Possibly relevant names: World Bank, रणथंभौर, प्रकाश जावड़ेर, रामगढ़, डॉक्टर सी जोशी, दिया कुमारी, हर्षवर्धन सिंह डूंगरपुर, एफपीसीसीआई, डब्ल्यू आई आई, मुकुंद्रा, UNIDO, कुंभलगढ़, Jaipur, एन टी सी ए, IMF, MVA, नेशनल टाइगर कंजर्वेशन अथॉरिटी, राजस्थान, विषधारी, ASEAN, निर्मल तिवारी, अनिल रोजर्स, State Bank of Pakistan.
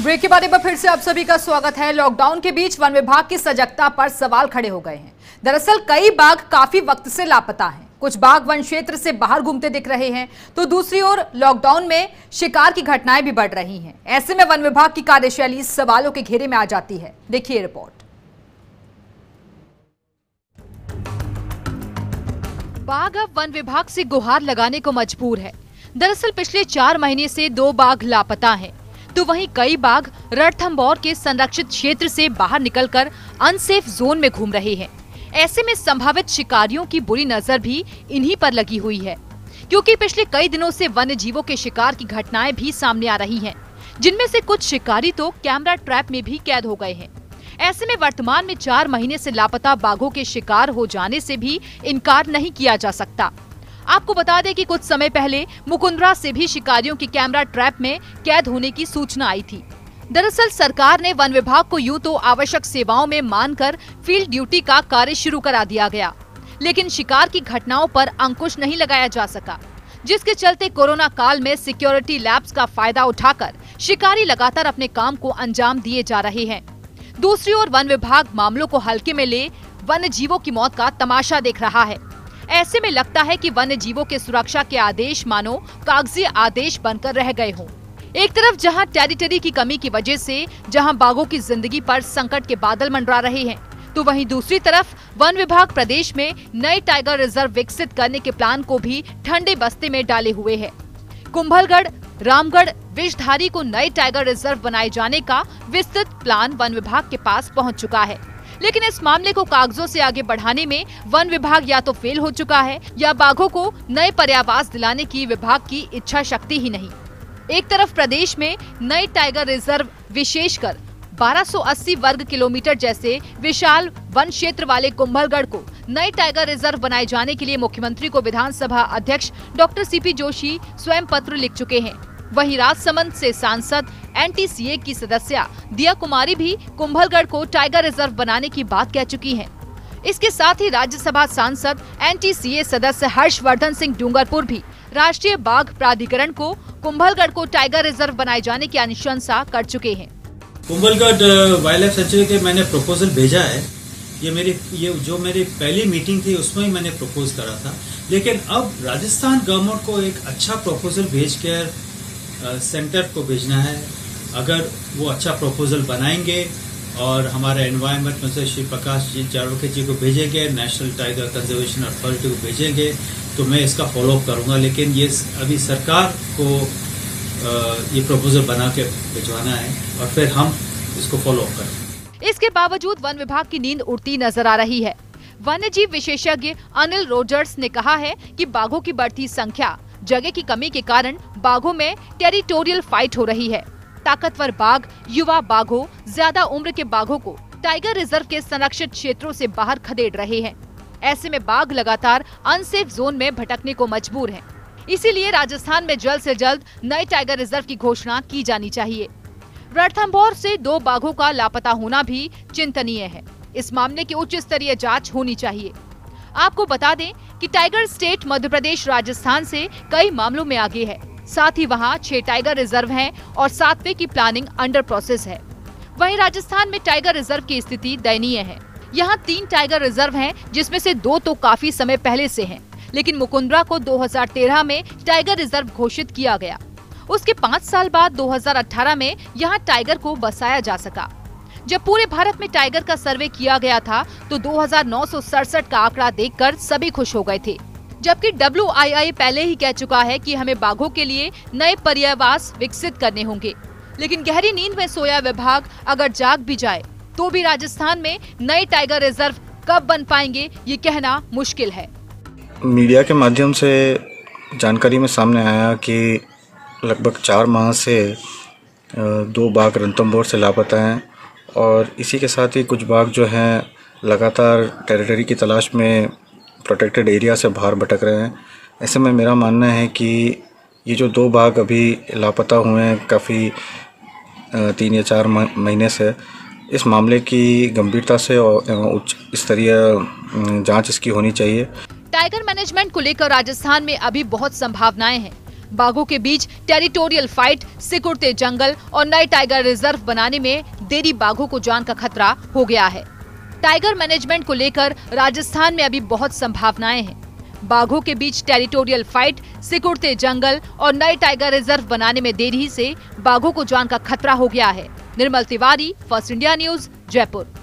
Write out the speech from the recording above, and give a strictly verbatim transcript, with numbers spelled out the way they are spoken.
Break के बाद एक बार फिर से आप सभी का स्वागत है। लॉकडाउन के बीच वन विभाग की सजगता पर सवाल खड़े हो गए हैं। दरअसल कई बाघ काफी वक्त से लापता हैं। कुछ बाघ वन क्षेत्र से बाहर घूमते दिख रहे हैं, तो दूसरी ओर लॉकडाउन में शिकार की घटनाएं भी बढ़ रही हैं। ऐसे में वन विभाग की कार्यशैली सवालों के घेरे में आ जाती है। देखिए रिपोर्ट। बाघ अब वन विभाग से गुहार लगाने को मजबूर है। दरअसल पिछले चार महीने से दो बाघ लापता हैं, तो वहीं कई बाघ रणथंभौर के संरक्षित क्षेत्र से बाहर निकलकर अनसेफ जोन में घूम रहे हैं। ऐसे में संभावित शिकारियों की बुरी नजर भी इन्हीं पर लगी हुई है, क्योंकि पिछले कई दिनों से वन्य जीवों के शिकार की घटनाएं भी सामने आ रही हैं, जिनमें से कुछ शिकारी तो कैमरा ट्रैप में भी कैद हो गए हैं। ऐसे में वर्तमान में चार महीने से लापता बाघों के शिकार हो जाने से भी इनकार नहीं किया जा सकता। आपको बता दें कि कुछ समय पहले मुकुंद्रा से भी शिकारियों की कैमरा ट्रैप में कैद होने की सूचना आई थी। दरअसल सरकार ने वन विभाग को यूं तो आवश्यक सेवाओं में मानकर फील्ड ड्यूटी का कार्य शुरू करा दिया गया, लेकिन शिकार की घटनाओं पर अंकुश नहीं लगाया जा सका, जिसके चलते कोरोना काल में सिक्योरिटी लैब्स का फायदा उठाकर शिकारी लगातार अपने काम को अंजाम दिए जा रहे हैं। दूसरी ओर वन विभाग मामलों को हल्के में ले वन्य जीवों की मौत का तमाशा देख रहा है। ऐसे में लगता है कि वन्य जीवों के सुरक्षा के आदेश मानो कागजी आदेश बनकर रह गए हों। एक तरफ जहां टेरिटरी की कमी की वजह से जहां बाघों की जिंदगी पर संकट के बादल मंडरा रहे हैं, तो वहीं दूसरी तरफ वन विभाग प्रदेश में नए टाइगर रिजर्व विकसित करने के प्लान को भी ठंडे बस्ते में डाले हुए है। कुंभलगढ़, रामगढ़, विषधारी को नए टाइगर रिजर्व बनाए जाने का विस्तृत प्लान वन विभाग के पास पहुंच चुका है, लेकिन इस मामले को कागजों से आगे बढ़ाने में वन विभाग या तो फेल हो चुका है या बाघों को नए पर्यावास दिलाने की विभाग की इच्छा शक्ति ही नहीं। एक तरफ प्रदेश में नए टाइगर रिजर्व विशेषकर बारह सौ अस्सी वर्ग किलोमीटर जैसे विशाल वन क्षेत्र वाले कुंभलगढ़ को नए टाइगर रिजर्व बनाए जाने के लिए मुख्यमंत्री को विधानसभा अध्यक्ष डॉक्टर सी जोशी स्वयं पत्र लिख चुके हैं। वहीं राजसमंद से सांसद एन टी सी ए की सदस्या दिया कुमारी भी कुंभलगढ़ को टाइगर रिजर्व बनाने की बात कह चुकी हैं। इसके साथ ही राज्यसभा सांसद एन टी सी ए सदस्य हर्षवर्धन सिंह डूंगरपुर भी राष्ट्रीय बाघ प्राधिकरण को कुंभलगढ़ को टाइगर रिजर्व बनाए जाने की अनुशंसा कर चुके हैं। कुंभलगढ़ वाइल्ड लाइफ सेंचुरी के मैंने प्रपोजल भेजा है। ये मेरी ये जो मेरी पहली मीटिंग थी उसमें मैंने प्रपोज करा था, लेकिन अब राजस्थान गवर्नमेंट को एक अच्छा प्रपोजल भेज कर सेंटर को भेजना है। अगर वो अच्छा प्रपोजल बनाएंगे और हमारे एनवायरनमेंट मंत्री श्री प्रकाश जावड़ेर जी को भेजेंगे, नेशनल टाइगर कंजर्वेशन अथॉरिटी को भेजेंगे, तो मैं इसका फॉलोअप करूंगा। लेकिन ये अभी सरकार को ये प्रपोजल बना के भिजवाना है और फिर हम इसको फॉलोअप करेंगे। इसके बावजूद वन विभाग की नींद उड़ती नजर आ रही है। वन्य जीव विशेषज्ञ अनिल रोजर्स ने कहा है कि बाघों की बढ़ती संख्या, जगह की कमी के कारण बाघों में टेरिटोरियल फाइट हो रही है। ताकतवर बाघ, युवा बाघों, ज्यादा उम्र के बाघों को टाइगर रिजर्व के संरक्षित क्षेत्रों से बाहर खदेड़ रहे हैं। ऐसे में बाघ लगातार अनसेफ जोन में भटकने को मजबूर हैं। इसीलिए राजस्थान में जल्द से जल्द नए टाइगर रिजर्व की घोषणा की जानी चाहिए। रणथंभौर से दो बाघों का लापता होना भी चिंतनीय है। इस मामले की उच्च स्तरीय जाँच होनी चाहिए। आपको बता दें कि टाइगर स्टेट मध्य प्रदेश राजस्थान से कई मामलों में आगे है। साथ ही वहां छह टाइगर रिजर्व हैं और सातवें की प्लानिंग अंडर प्रोसेस है। वहीं राजस्थान में टाइगर रिजर्व की स्थिति दयनीय है। यहां तीन टाइगर रिजर्व हैं, जिसमें से दो तो काफी समय पहले से हैं, लेकिन मुकुंद्रा को दो हज़ार तेरह में टाइगर रिजर्व घोषित किया गया। उसके पाँच साल बाद दो हज़ार अठारह में यहाँ टाइगर को बसाया जा सका। जब पूरे भारत में टाइगर का सर्वे किया गया था तो दो हजार नौ सौ सड़सठ का आंकड़ा देखकर सभी खुश हो गए थे, जबकि डब्ल्यू आई आई पहले ही कह चुका है कि हमें बाघों के लिए नए पर्यावास विकसित करने होंगे। लेकिन गहरी नींद में सोया विभाग अगर जाग भी जाए तो भी राजस्थान में नए टाइगर रिजर्व कब बन पाएंगे, ये कहना मुश्किल है। मीडिया के माध्यम से जानकारी में सामने आया कि लगभग चार माह से दो बाघ रणथंभौर से लापता हैं और इसी के साथ ही कुछ बाघ जो हैं लगातार टेरिटरी की तलाश में प्रोटेक्टेड एरिया से बाहर भटक रहे हैं। ऐसे में मेरा मानना है कि ये जो दो बाघ अभी लापता हुए हैं काफ़ी तीन या चार महीने से, इस मामले की गंभीरता से और उच्च स्तरीय जांच इसकी होनी चाहिए। टाइगर मैनेजमेंट को लेकर राजस्थान में अभी बहुत संभावनाएं हैं। बाघों के बीच टेरिटोरियल फाइट, सिकुड़ते जंगल और नए टाइगर रिजर्व बनाने में देरी बाघों को जान का खतरा हो गया है। टाइगर मैनेजमेंट को लेकर राजस्थान में अभी बहुत संभावनाएं हैं। बाघों के बीच टेरिटोरियल फाइट, सिकुड़ते जंगल और नए टाइगर रिजर्व बनाने में देरी से बाघों को जान का खतरा हो गया है। निर्मल तिवारी, first India news, Jaipur.